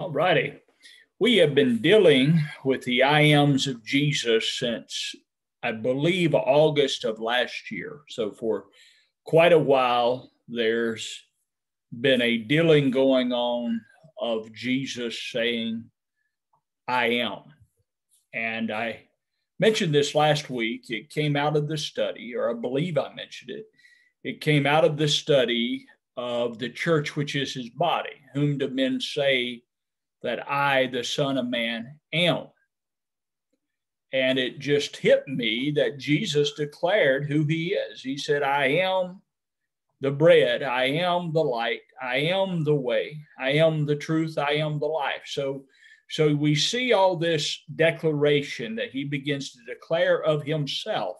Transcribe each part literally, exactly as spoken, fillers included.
All righty. We have been dealing with the I Ams of Jesus since, I believe, August of last year. So for quite a while, there's been a dealing going on of Jesus saying, I am. And I mentioned this last week. It came out of the study, or I believe I mentioned it. It came out of the study of the church, which is his body. Whom do men say that I, the Son of Man, am? And it just hit me that Jesus declared who he is. He said, I am the bread. I am the light. I am the way. I am the truth. I am the life. So, so we see all this declaration that he begins to declare of himself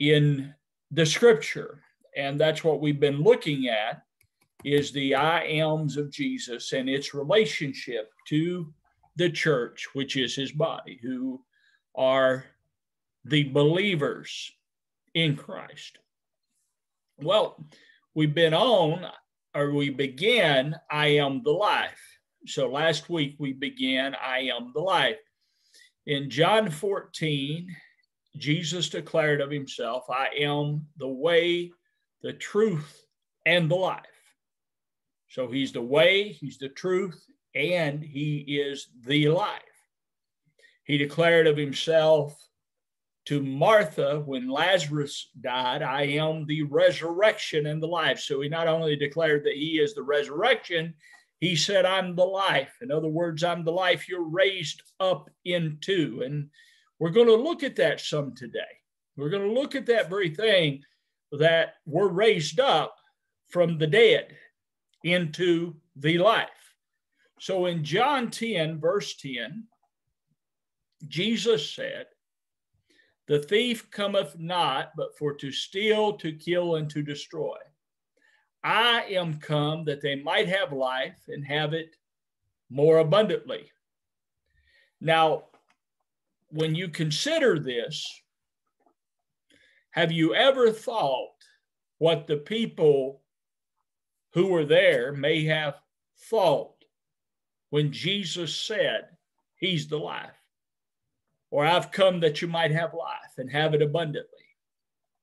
in the scripture. And that's what we've been looking at, is the I Ams of Jesus and its relationship to the church, which is his body, who are the believers in Christ. Well, we've been on, or we began, I am the life. So last week we began, I am the life. In John fourteen, Jesus declared of himself, I am the way, the truth, and the life. So he's the way, he's the truth, and he is the life. He declared of himself to Martha when Lazarus died, I am the resurrection and the life. So he not only declared that he is the resurrection, he said, I'm the life. In other words, I'm the life you're raised up into. And we're going to look at that some today. We're going to look at that very thing, that we're raised up from the dead into the life. So in John ten, verse ten, Jesus said, the thief cometh not, but for to steal, to kill, and to destroy. I am come that they might have life and have it more abundantly. Now, when you consider this, have you ever thought what the people who were there may have thought when Jesus said, he's the life, or I've come that you might have life and have it abundantly?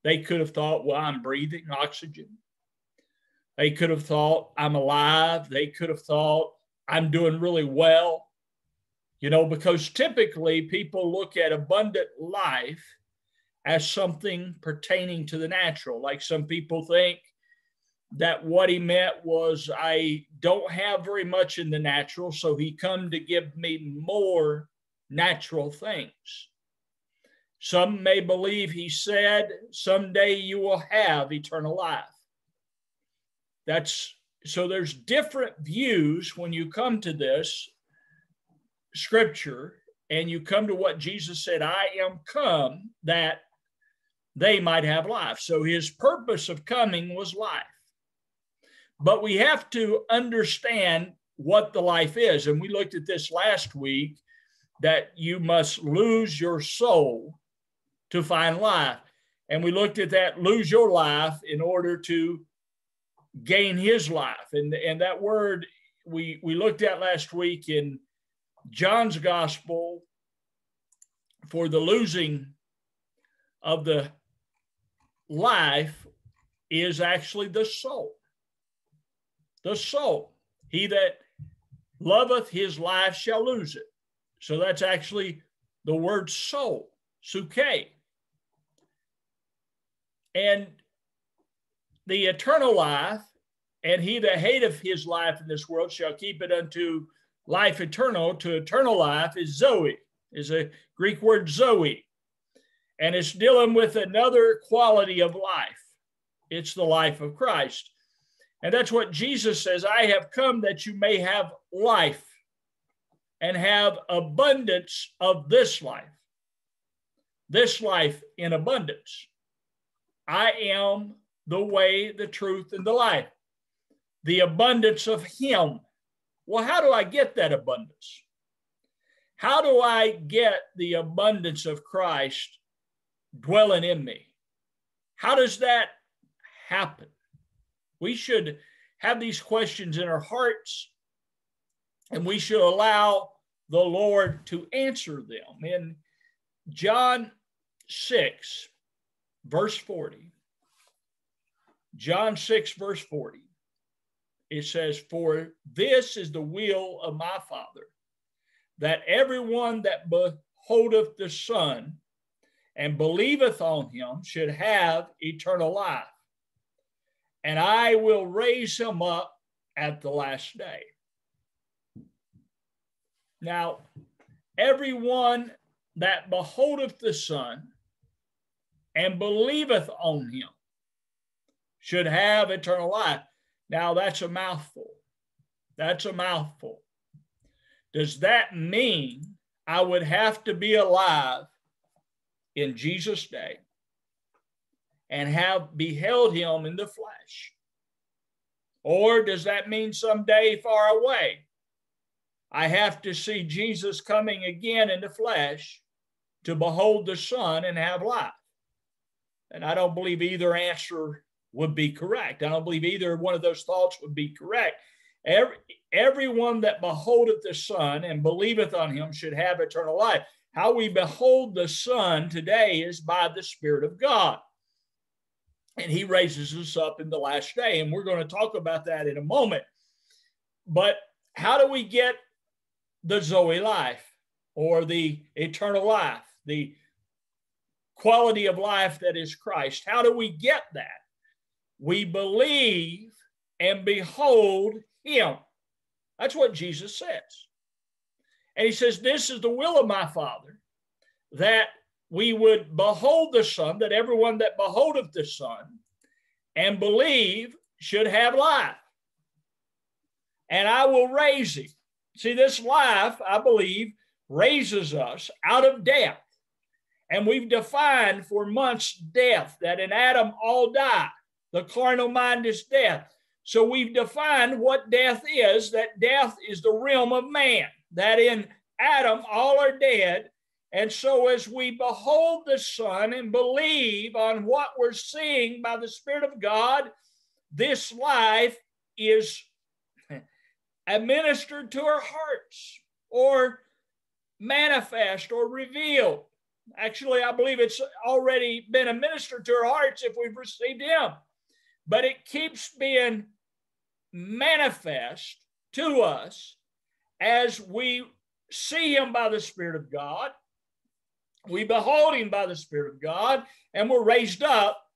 They could have thought, well, I'm breathing oxygen. They could have thought, I'm alive. They could have thought, I'm doing really well. You know, because typically people look at abundant life as something pertaining to the natural. Like some people think that what he meant was, I don't have very much in the natural, so he come to give me more natural things. Some may believe he said, someday you will have eternal life. That's, so there's different views when you come to this scripture and you come to what Jesus said, I am come that they might have life. So his purpose of coming was life. But we have to understand what the life is. And we looked at this last week, that you must lose your soul to find life. And we looked at that, lose your life in order to gain his life. And, and that word we, we looked at last week in John's Gospel for the losing of the life is actually the soul. The soul, he that loveth his life shall lose it. So that's actually the word soul, psuche. And the eternal life, and he that hateth his life in this world shall keep it unto life eternal. To eternal life is zoe, is a Greek word zoe. And it's dealing with another quality of life. It's the life of Christ. And that's what Jesus says, I have come that you may have life and have abundance of this life, this life in abundance. I am the way, the truth, and the life, the abundance of him. Well, how do I get that abundance? How do I get the abundance of Christ dwelling in me? How does that happen? We should have these questions in our hearts and we should allow the Lord to answer them. In John six, verse forty, John six, verse forty, it says, "For this is the will of my Father, that everyone that beholdeth the Son and believeth on him should have eternal life, and I will raise him up at the last day." Now, everyone that beholdeth the Son and believeth on him should have eternal life. Now, that's a mouthful. That's a mouthful. Does that mean I would have to be alive in Jesus' day and have beheld him in the flesh? Or does that mean someday far away I have to see Jesus coming again in the flesh to behold the Son and have life? And I don't believe either answer would be correct. I don't believe either one of those thoughts would be correct. Every, everyone that beholdeth the Son and believeth on him should have eternal life. How we behold the Son today is by the Spirit of God. And he raises us up in the last day. And we're going to talk about that in a moment. But how do we get the Zoe life, or the eternal life, the quality of life that is Christ? How do we get that? We believe and behold him. That's what Jesus says. And he says, "This is the will of my Father, that we would behold the Son, that everyone that beholdeth the Son and believe should have life. And I will raise him." See, this life, I believe, raises us out of death. And we've defined for months death, that in Adam all die. The carnal mind is death. So we've defined what death is, that death is the realm of man, that in Adam all are dead. And so as we behold the Son and believe on what we're seeing by the Spirit of God, this life is administered to our hearts, or manifest, or revealed. Actually, I believe it's already been administered to our hearts if we've received him. But it keeps being manifest to us as we see him by the Spirit of God, we behold him by the Spirit of God, and we're raised up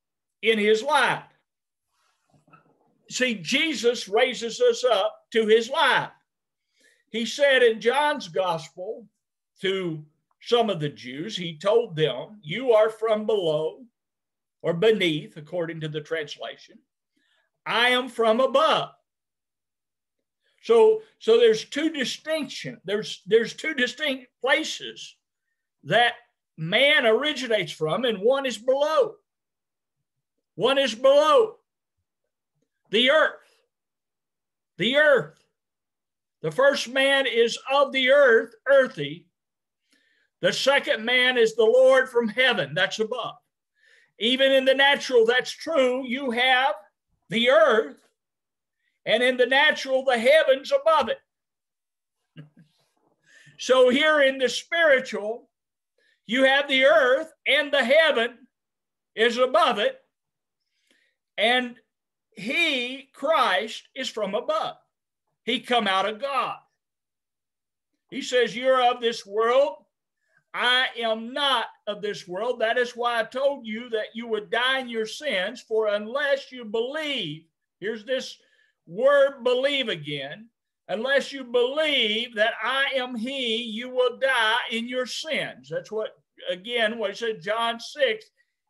in his light. See, Jesus raises us up to his life. He said in John's Gospel to some of the Jews, he told them, "You are from below," or beneath, according to the translation. "I am from above." So, so there's two distinction. There's, there's two distinct places that man originates from, and one is below. One is below the earth. The earth. The first man is of the earth, earthy. The second man is the Lord from heaven, that's above. Even in the natural, that's true. You have the earth, and in the natural, the heavens above it. So here in the spiritual, you have the earth, and the heaven is above it. And he, Christ, is from above. He come out of God. He says, "You're of this world. I am not of this world. That is why I told you that you would die in your sins, for unless you believe," here's this word believe again, "unless you believe that I am he, you will die in your sins." That's what, again, what he said, John six,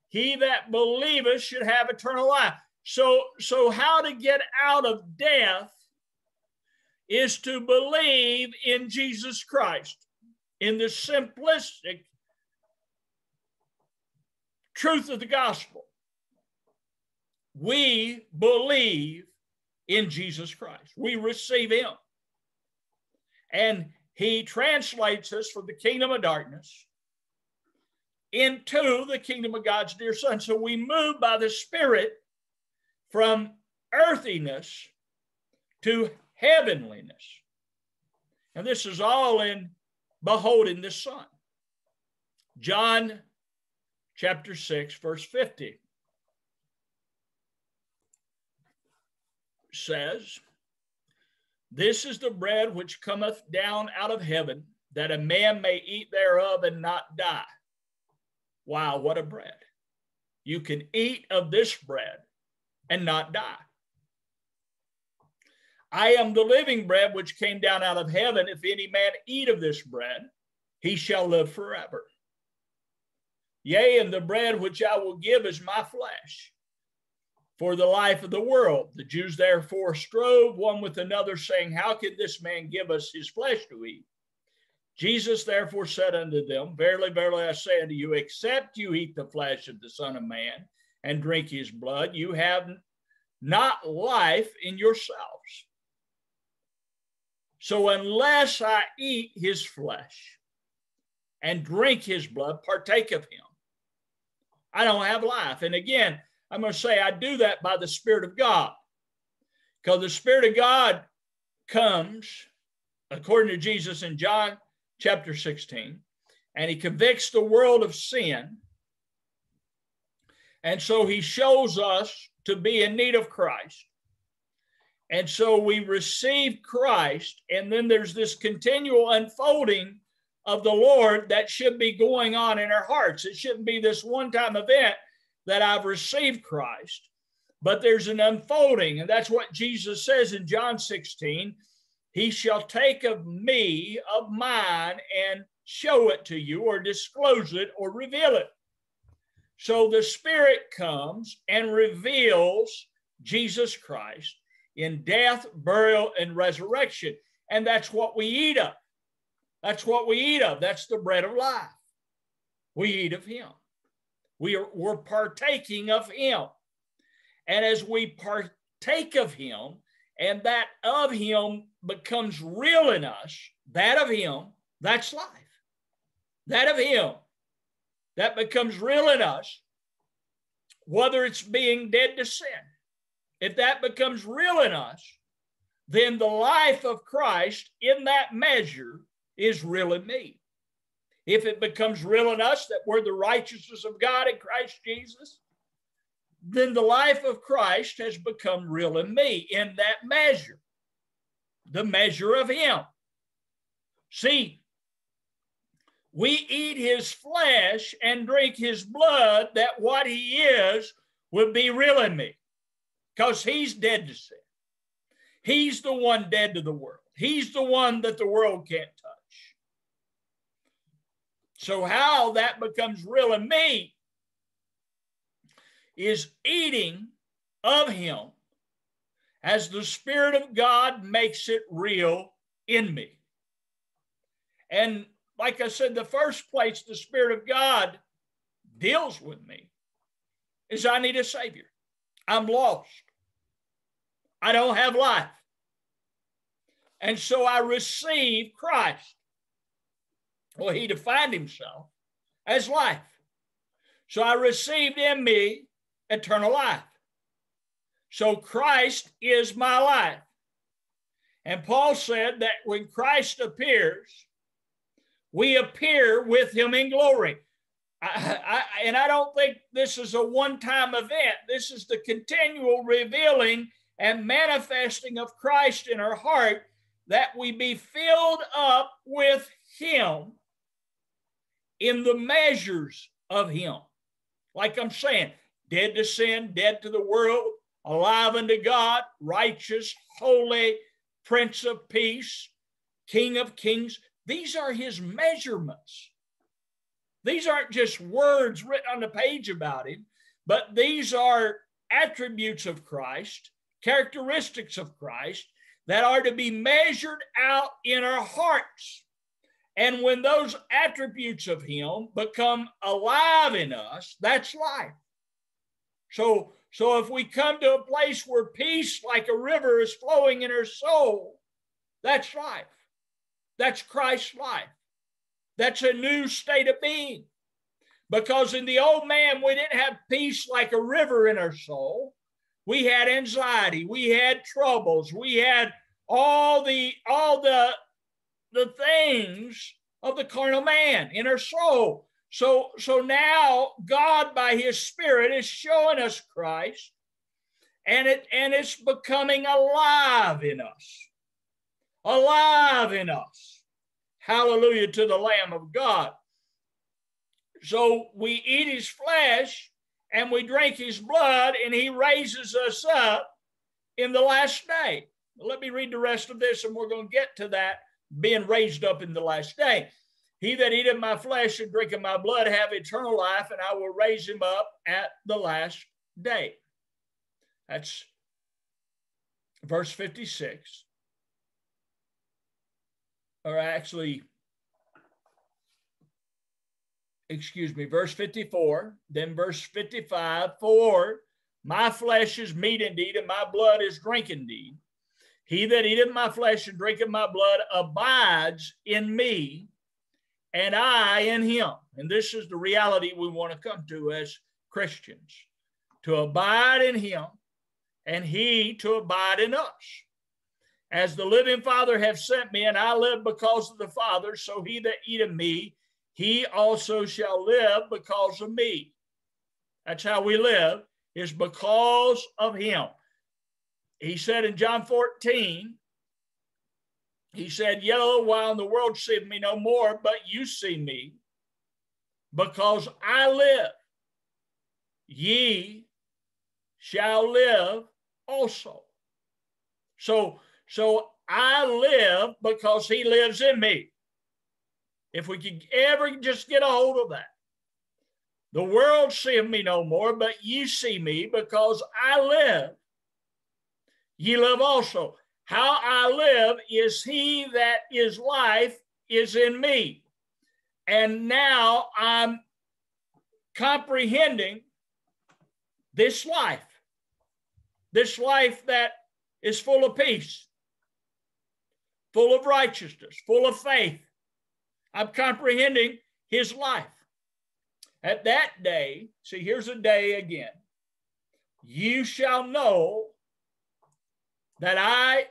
"He that believeth should have eternal life." So, so how to get out of death is to believe in Jesus Christ, in the simplistic truth of the gospel. We believe in Jesus Christ. We receive him. And he translates us from the kingdom of darkness into the kingdom of God's dear Son. So we move by the Spirit from earthiness to heavenliness. And this is all in beholding the Son. John chapter six, verse fifty says, "This is the bread which cometh down out of heaven, that a man may eat thereof and not die." Wow, what a bread. You can eat of this bread and not die. "I am the living bread which came down out of heaven. If any man eat of this bread, he shall live forever. Yea, and the bread which I will give is my flesh, for the life of the world. The Jews therefore strove one with another, saying, How can this man give us his flesh to eat? Jesus therefore said unto them, Verily, verily, I say unto you, except you eat the flesh of the Son of Man and drink his blood, you have not life in yourselves. So unless I eat his flesh and drink his blood, partake of him, I don't have life." And again, I'm going to say I do that by the Spirit of God, because the Spirit of God comes, according to Jesus in John chapter sixteen, and he convicts the world of sin. And so he shows us to be in need of Christ. And so we receive Christ, and then there's this continual unfolding of the Lord that should be going on in our hearts. It shouldn't be this one-time event that I've received Christ, but there's an unfolding, and that's what Jesus says in John sixteen, "He shall take of me, of mine, and show it to you," or disclose it, or reveal it. So the Spirit comes and reveals Jesus Christ in death, burial, and resurrection, and that's what we eat of. That's what we eat of. That's the bread of life. We eat of him. We are, we're partaking of him. And as we partake of him, and that of him becomes real in us, that of him, that's life. That of him, that becomes real in us, whether it's being dead to sin. If that becomes real in us, then the life of Christ in that measure is real in me. If it becomes real in us that we're the righteousness of God in Christ Jesus, then the life of Christ has become real in me in that measure, the measure of him. See, we eat his flesh and drink his blood, that what he is would be real in me, because he's dead to sin. He's the one dead to the world. He's the one that the world can't touch. So how that becomes real in me is eating of him as the Spirit of God makes it real in me. And like I said, the first place the Spirit of God deals with me is I need a Savior. I'm lost. I don't have life. And so I receive Christ. Well, he defined himself as life. So I received in me eternal life. So Christ is my life. And Paul said that when Christ appears, we appear with him in glory. I, I, and I don't think this is a one-time event. This is the continual revealing and manifesting of Christ in our heart, that we be filled up with him in the measures of him. Like I'm saying, dead to sin, dead to the world, alive unto God, righteous, holy, Prince of Peace, King of Kings. These are his measurements. These aren't just words written on the page about him, but these are attributes of Christ, characteristics of Christ that are to be measured out in our hearts. And when those attributes of him become alive in us, that's life. So, so if we come to a place where peace like a river is flowing in our soul, that's life. That's Christ's life. That's a new state of being. Because in the old man, we didn't have peace like a river in our soul. We had anxiety. We had troubles. We had all the, all the the things of the carnal man in our soul. So, so now God, by his Spirit, is showing us Christ, and it and it's becoming alive in us. Alive in us. Hallelujah to the Lamb of God. So we eat his flesh and we drink his blood, and he raises us up in the last day. Let me read the rest of this, and we're going to get to that, being raised up in the last day. He that eateth my flesh and drinketh my blood have eternal life, and I will raise him up at the last day. That's verse fifty-six. Or actually, excuse me, verse fifty-four, then verse fifty-five, for my flesh is meat indeed, and my blood is drink indeed. He that eateth my flesh and drinketh my blood abides in me, and I in him. And this is the reality we want to come to as Christians, to abide in him and he to abide in us. As the living Father hath sent me, and I live because of the Father, so he that eateth me, he also shall live because of me. That's how we live, is because of him. He said in John fourteen, he said, yet a little while and the world seeth me no more, but you see me, because I live. Ye shall live also. So, so I live because he lives in me. If we could ever just get a hold of that. The world seeth me no more, but ye see me, because I live. Ye live also. How I live is he that is life is in me. And now I'm comprehending this life, this life that is full of peace, full of righteousness, full of faith. I'm comprehending his life. At that day, see, here's a day again, you shall know that I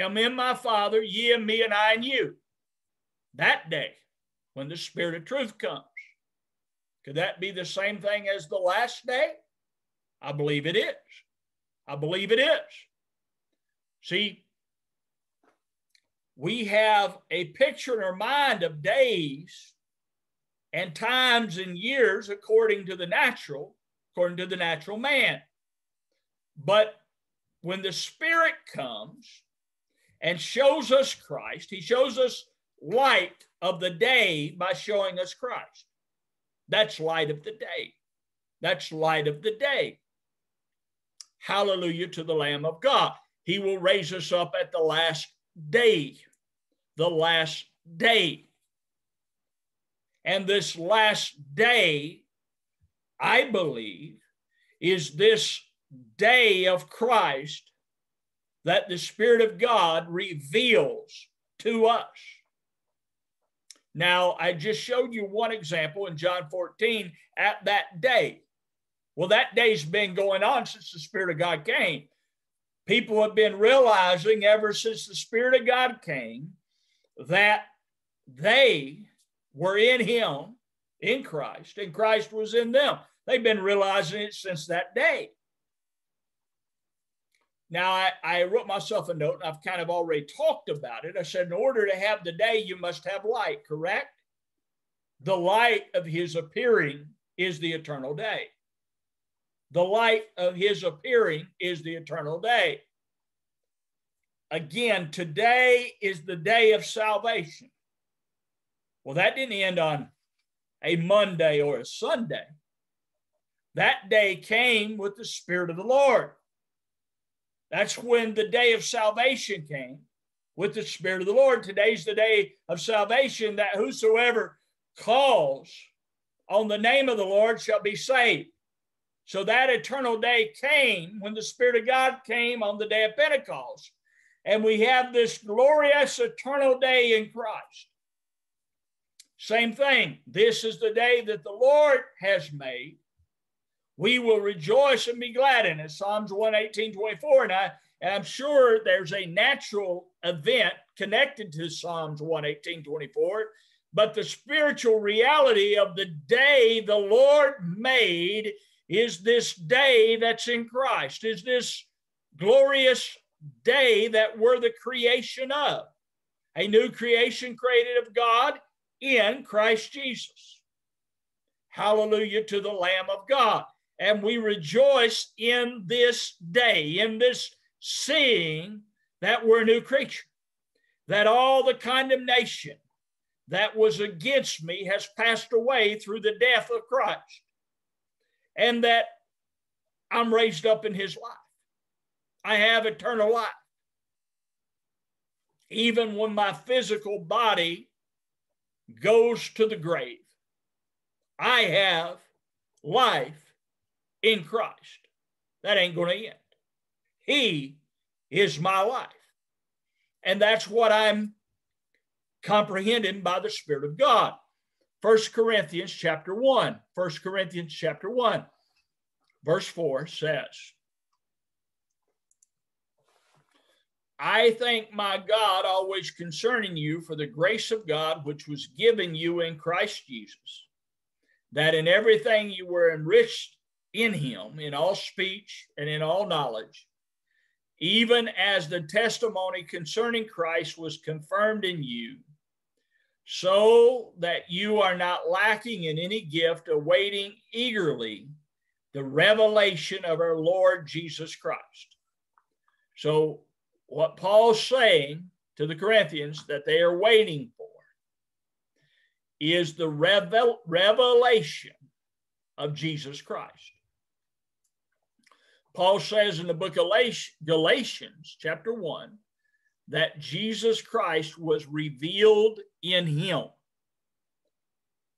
am in my Father, ye and me, and I in you. That day, when the Spirit of truth comes. Could that be the same thing as the last day? I believe it is. I believe it is. See, we have a picture in our mind of days and times and years according to the natural, according to the natural man. But when the Spirit comes and shows us Christ, he shows us light of the day by showing us Christ. That's light of the day. That's light of the day. Hallelujah to the Lamb of God. He will raise us up at the last day, the last day. And this last day, I believe, is this day of Christ that the Spirit of God reveals to us. Now, I just showed you one example in John fourteen at that day. Well, that day's been going on since the Spirit of God came. People have been realizing ever since the Spirit of God came that they were in him, in Christ, and Christ was in them. They've been realizing it since that day. Now, I, I wrote myself a note, and I've kind of already talked about it. I said, in order to have the day, you must have light, correct? The light of his appearing is the eternal day. The light of his appearing is the eternal day. Again, today is the day of salvation. Well, that didn't end on a Monday or a Sunday. That day came with the Spirit of the Lord. That's when the day of salvation came with the Spirit of the Lord. Today's the day of salvation, that whosoever calls on the name of the Lord shall be saved. So that eternal day came when the Spirit of God came on the day of Pentecost. And we have this glorious eternal day in Christ. Same thing. This is the day that the Lord has made. We will rejoice and be glad in it. Psalms one eighteen, twenty-four, and I And I'm sure there's a natural event connected to Psalms one eighteen, twenty-four, but the spiritual reality of the day the Lord made is this day that's in Christ, is this glorious day that we're the creation of, a new creation created of God in Christ Jesus. Hallelujah to the Lamb of God. And we rejoice in this day, in this seeing that we're a new creature, that all the condemnation that was against me has passed away through the death of Christ, and that I'm raised up in his life. I have eternal life. Even when my physical body goes to the grave, I have life in Christ. That ain't going to end. He is my life. And that's what I'm comprehending by the Spirit of God. First Corinthians chapter one. First Corinthians chapter one. Verse four says, I thank my God always concerning you for the grace of God which was given you in Christ Jesus, that in everything you were enriched in him, in all speech and in all knowledge, even as the testimony concerning Christ was confirmed in you, so that you are not lacking in any gift, awaiting eagerly the revelation of our Lord Jesus Christ. So what Paul's saying to the Corinthians that they are waiting for is the revel revelation of Jesus Christ. Paul says in the book of Galatians, chapter one, that Jesus Christ was revealed in him.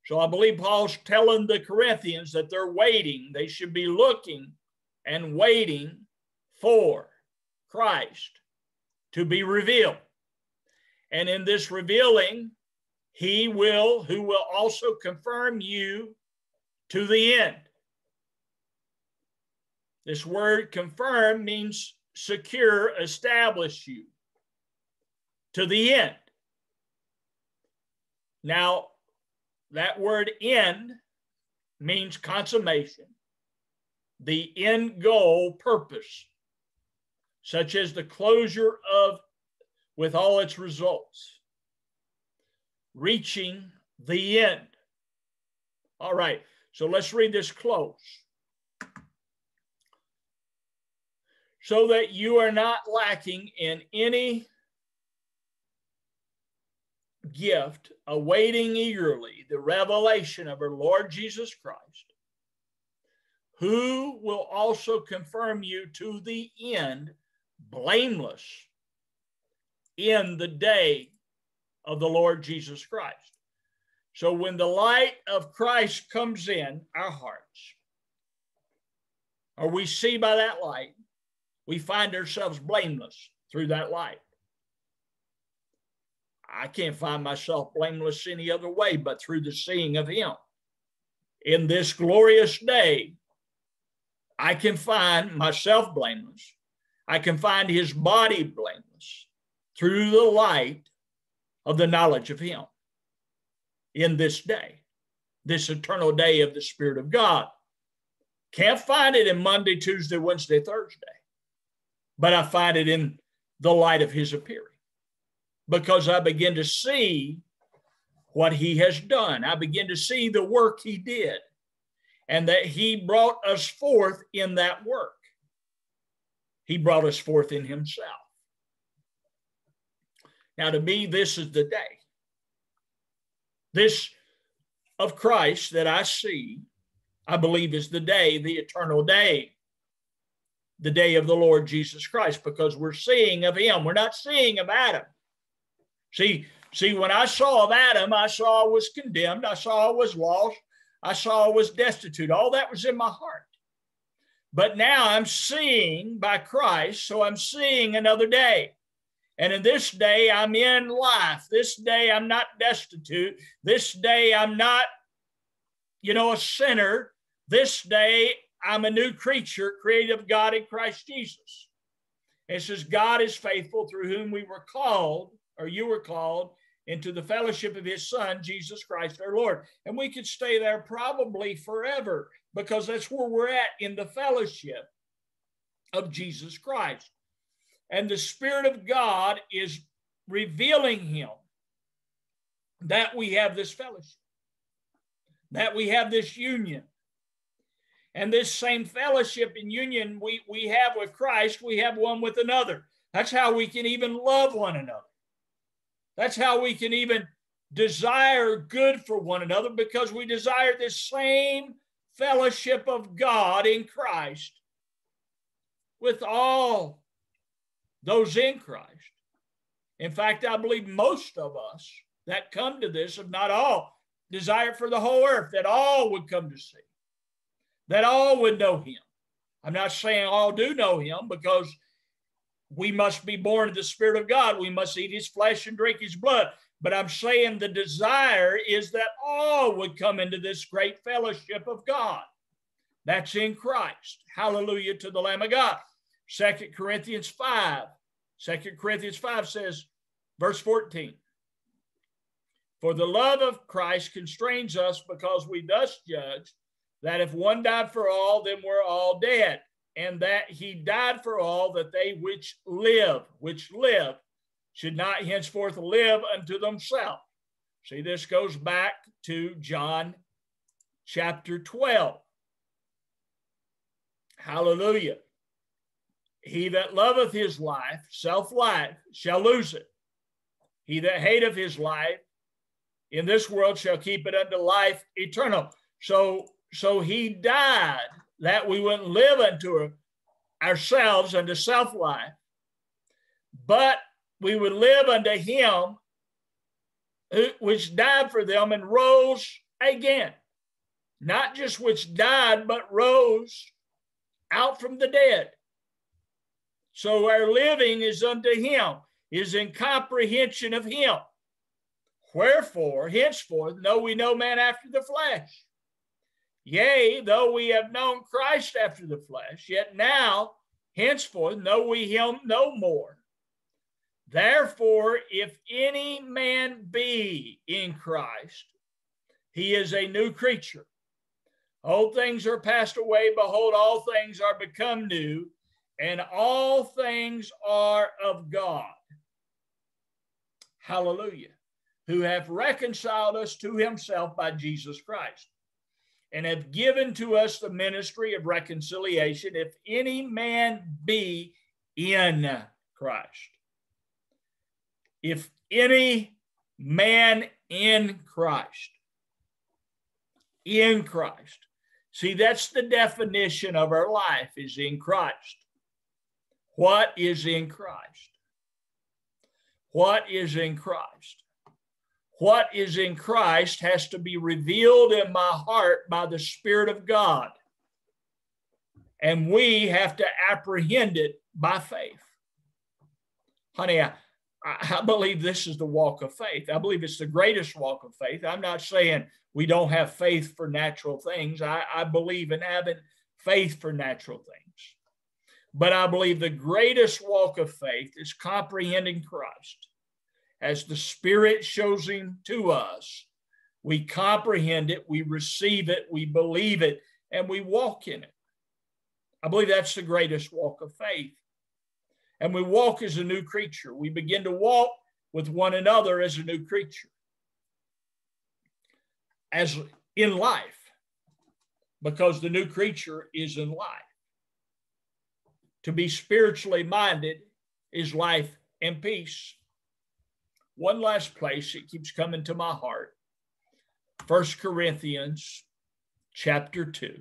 So I believe Paul's telling the Corinthians that they're waiting. They should be looking and waiting for Christ to be revealed. And in this revealing, he will, who will also confirm you to the end. This word confirm means secure, establish you to the end. Now, that word end means consummation, the end goal purpose, such as the closure of, with all its results, reaching the end. All right, so let's read this close. So that you are not lacking in any gift, awaiting eagerly the revelation of our Lord Jesus Christ, who will also confirm you to the end, blameless in the day of the Lord Jesus Christ. So when the light of Christ comes in our hearts, or we see by that light, we find ourselves blameless through that light. I can't find myself blameless any other way but through the seeing of him. In this glorious day, I can find myself blameless. I can find his body blameless through the light of the knowledge of him in this day, this eternal day of the Spirit of God. Can't find it in Monday, Tuesday, Wednesday, Thursday, but I find it in the light of his appearing, because I begin to see what he has done. I begin to see the work he did, and that he brought us forth in that work. He brought us forth in himself. Now, to me, this is the day, this of Christ that I see, I believe is the day, the eternal day, the day of the Lord Jesus Christ, because we're seeing of him. We're not seeing of Adam. See, see, when I saw of Adam, I saw I was condemned. I saw I was lost. I saw I was destitute. All that was in my heart. But now I'm seeing by Christ, so I'm seeing another day. And in this day, I'm in life. This day, I'm not destitute. This day, I'm not, you know, a sinner. This day, I'm a new creature, created of God in Christ Jesus. It says, God is faithful, through whom we were called, or you were called, into the fellowship of his Son, Jesus Christ our Lord. And we could stay there probably forever, because that's where we're at, in the fellowship of Jesus Christ. And the Spirit of God is revealing him, that we have this fellowship, that we have this union. And this same fellowship and union we, we have with Christ, we have one with another. That's how we can even love one another. That's how we can even desire good for one another, because we desire this same fellowship of God in Christ with all those in Christ. In fact, I believe most of us that come to this, if not all, desire for the whole earth, that all would come to see, that all would know him. I'm not saying all do know him, because we must be born of the Spirit of God. We must eat his flesh and drink his blood. But I'm saying the desire is that all would come into this great fellowship of God that's in Christ. Hallelujah to the Lamb of God. Second Corinthians five. Second Corinthians five says, verse fourteen. For the love of Christ constrains us, because we thus judge that if one died for all, then we're all dead, and that he died for all, that they which live, which live, should not henceforth live unto themselves. See, this goes back to John chapter twelve. Hallelujah. He that loveth his life, self-life, shall lose it. He that hateth his life in this world shall keep it unto life eternal. So, so he died that we wouldn't live unto ourselves, unto self-life, but we would live unto him which died for them and rose again. Not just which died, but rose out from the dead. So our living is unto him, is in comprehension of him. Wherefore, henceforth, know we no man after the flesh. Yea, though we have known Christ after the flesh, yet now, henceforth, know we him no more. Therefore, if any man be in Christ, he is a new creature. Old things are passed away. Behold, all things are become new, and all things are of God. Hallelujah. Who hath reconciled us to himself by Jesus Christ, and have given to us the ministry of reconciliation, if any man be in Christ. If any man in Christ, in Christ. See, that's the definition of our life, is in Christ. What is in Christ? What is in Christ? What is in Christ has to be revealed in my heart by the Spirit of God. And we have to apprehend it by faith. Honey, I, I believe this is the walk of faith. I believe it's the greatest walk of faith. I'm not saying we don't have faith for natural things. I, I believe in having faith for natural things. But I believe the greatest walk of faith is comprehending Christ. As the Spirit shows him to us, we comprehend it, we receive it, we believe it, and we walk in it. I believe that's the greatest walk of faith. And we walk as a new creature. We begin to walk with one another as a new creature, as in life, because the new creature is in life. To be spiritually minded is life and peace. One last place, it keeps coming to my heart. First Corinthians chapter two.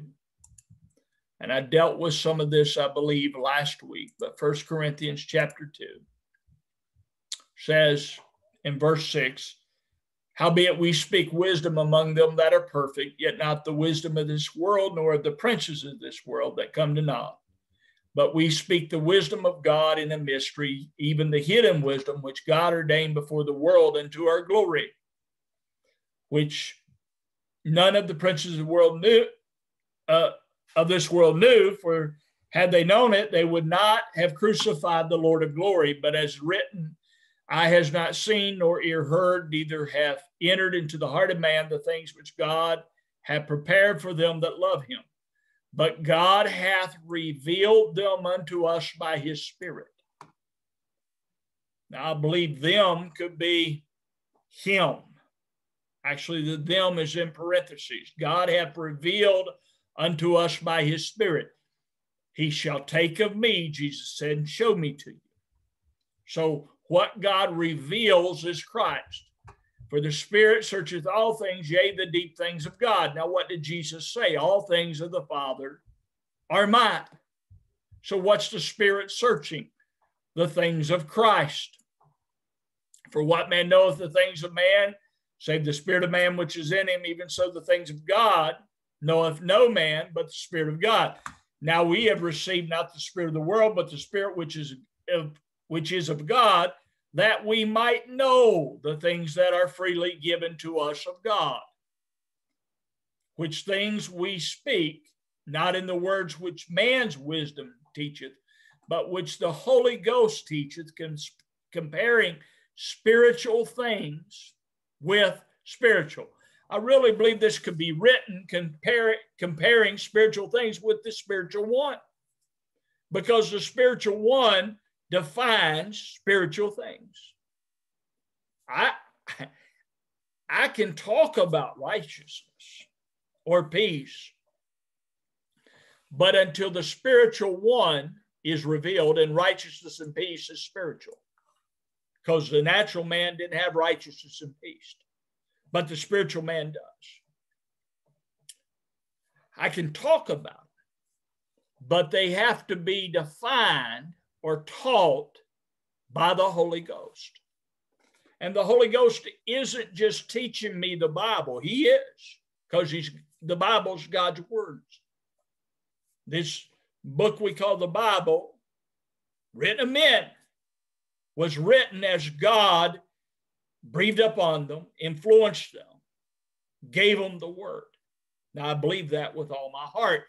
And I dealt with some of this, I believe, last week. But First Corinthians chapter two says in verse six, howbeit we speak wisdom among them that are perfect, yet not the wisdom of this world, nor of the princes of this world that come to naught. But we speak the wisdom of God in a mystery, even the hidden wisdom, which God ordained before the world unto our glory, which none of the princes of the world knew, uh, of this world knew, for Had they known it, they would not have crucified the Lord of glory. But as written, eye has not seen nor ear heard, neither hath entered into the heart of man the things which God hath prepared for them that love him. But God hath revealed them unto us by his Spirit. Now, I believe them could be him. Actually, the them is in parentheses. God hath revealed unto us by his Spirit. He shall take of me, Jesus said, and show me to you. So what God reveals is Christ. For the Spirit searcheth all things, yea, the deep things of God. Now, what did Jesus say? All things of the Father are mine. So what's the Spirit searching? The things of Christ. For what man knoweth the things of man, save the spirit of man which is in him, even so the things of God knoweth no man but the Spirit of God. Now we have received not the spirit of the world, but the Spirit which is of, which is of God, that we might know the things that are freely given to us of God, which things we speak, not in the words which man's wisdom teacheth, but which the Holy Ghost teacheth, comparing spiritual things with spiritual. I really believe this could be written compare, comparing spiritual things with the spiritual one, because the spiritual one defines spiritual things. I, I can talk about righteousness or peace, but until the spiritual one is revealed, and righteousness and peace is spiritual, because the natural man didn't have righteousness and peace, but the spiritual man does. I can talk about it, but they have to be defined or taught by the Holy Ghost. And the Holy Ghost isn't just teaching me the Bible. He is, because he's, the Bible's God's words. This book we call the Bible, written of men, was written as God breathed upon them, influenced them, gave them the word. Now, I believe that with all my heart.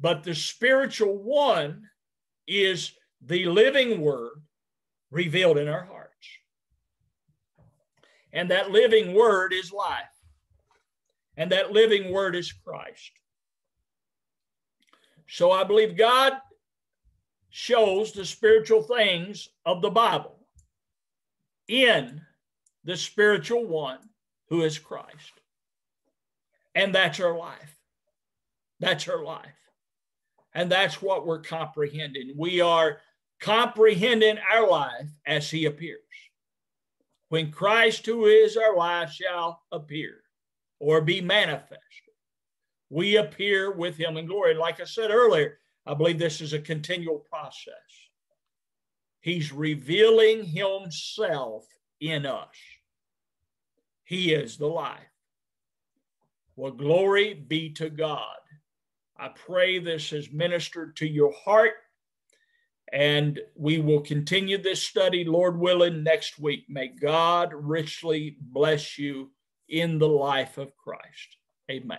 But the spiritual one is the living word revealed in our hearts. And that living word is life. And that living word is Christ. So I believe God shows the spiritual things of the Bible in the spiritual one who is Christ. And that's our life. That's our life. And that's what we're comprehending. We are comprehending our life as he appears. When Christ, who is our life, shall appear or be manifested, we appear with him in glory. Like I said earlier, I believe this is a continual process. He's revealing himself in us. He is the life. Well, glory be to God. I pray this has ministered to your heart, and we will continue this study, Lord willing, next week. May God richly bless you in the life of Christ. Amen.